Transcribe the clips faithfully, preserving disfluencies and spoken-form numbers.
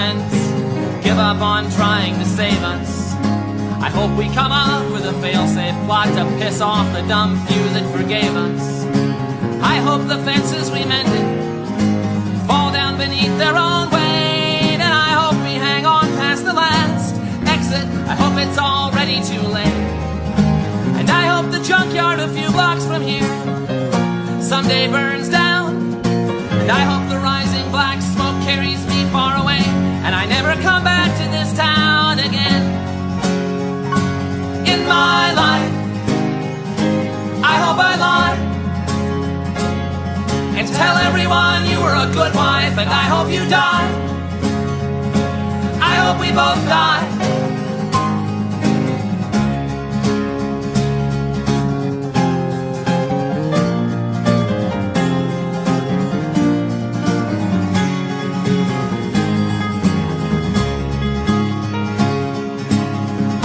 friends give up on trying to save us. I hope we come up with a fail-safe plot to piss off the dumb few that forgave us. I hope the fences we mended fall down beneath their own weight, and I hope we hang on past the last exit. I hope it's already too late, and I hope the junkyard a few blocks from here someday burns down, and I hope the rising black smoke carries me far away, and I never come back to this town again. In my life, I hope I lie and tell everyone you were a good wife, and I hope you die. I hope we both die.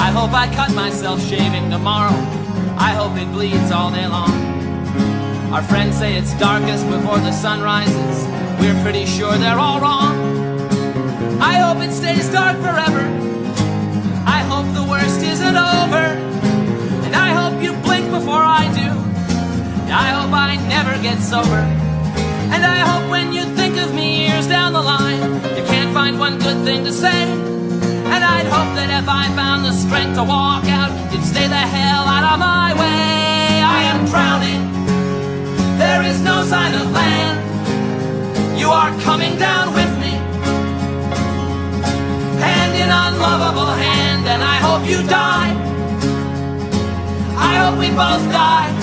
I hope I cut myself shaving tomorrow. I hope it bleeds all day long. Our friends say it's darkest before the sun rises. We're pretty sure they're all wrong. I hope it stays dark forever. I hope the worst isn't over, and I hope you blink before I do. And I hope I never get sober, and I hope when you think of me years down the line, you can't find one good thing to say. And I'd hope that if I found the strength to walk out, you'd stay the hell out of my way. I am drowning. There is no sign of land. You are coming down with me, hand in unlovable hand, and I hope you die. I hope we both die.